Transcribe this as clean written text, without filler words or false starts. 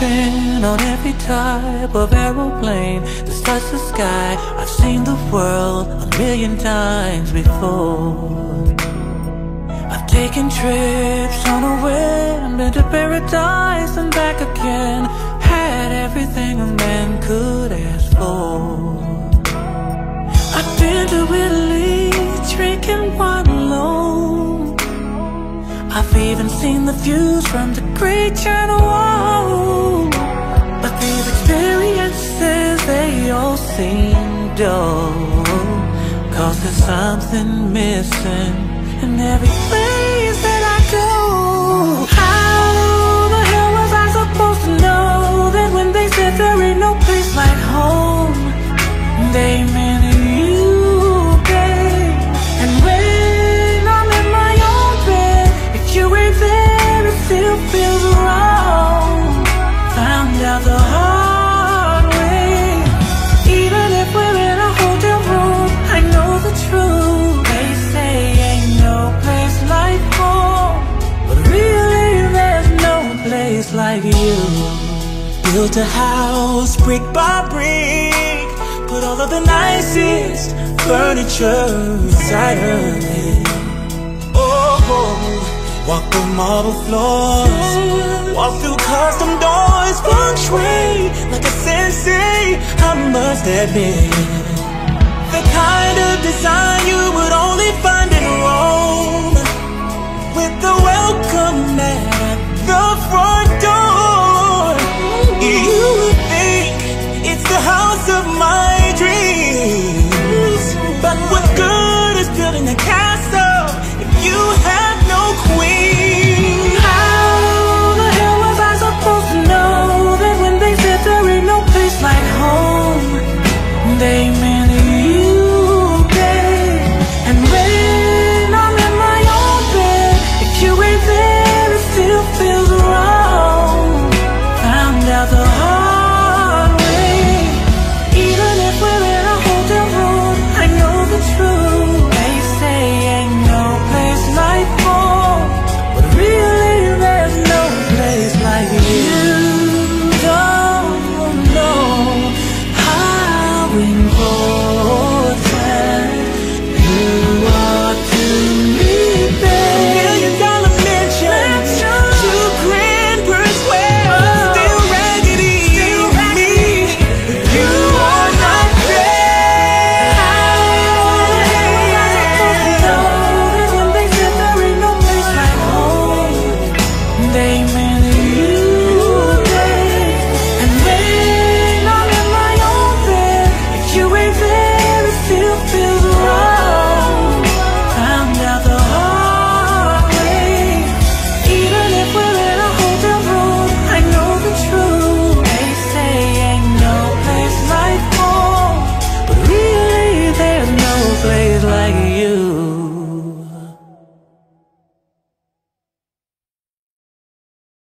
Been on every type of aeroplane that's touched the sky. I've seen the world 1,000,000 times before. I've taken trips on a whim, been to paradise and back again. Had everything a man could ask for. I've been to Italy, drinking wine alone. I've even seen the views from the Great Channel Wall. But these experiences, they all seem dull, 'cause there's something missing in every place that I go. How the hell was I supposed to know that when they said there ain't no place like home, they meant you, babe? And when I'm in my own bed, if you ain't there, it still feels wrong. Found out the hard way. Even if we're in a hotel room, I know the truth. They say ain't no place like home, but really there's no place like you. Built a house brick by brick, put all of the nicest furniture inside her head. Oh, walk the marble floors, walk through custom doors. Feng shui, like a sensei, I must admit. The kind of design you would only find in Rome.